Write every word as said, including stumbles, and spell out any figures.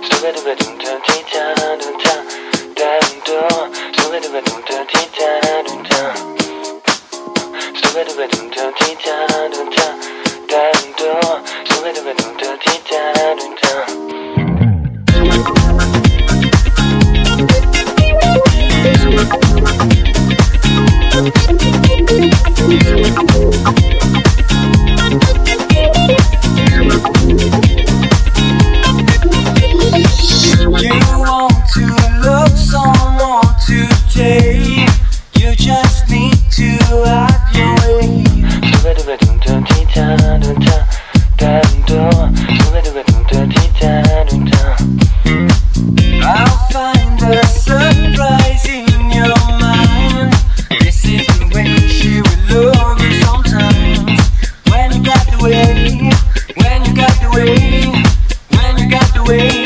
When you got the way, when you got the way.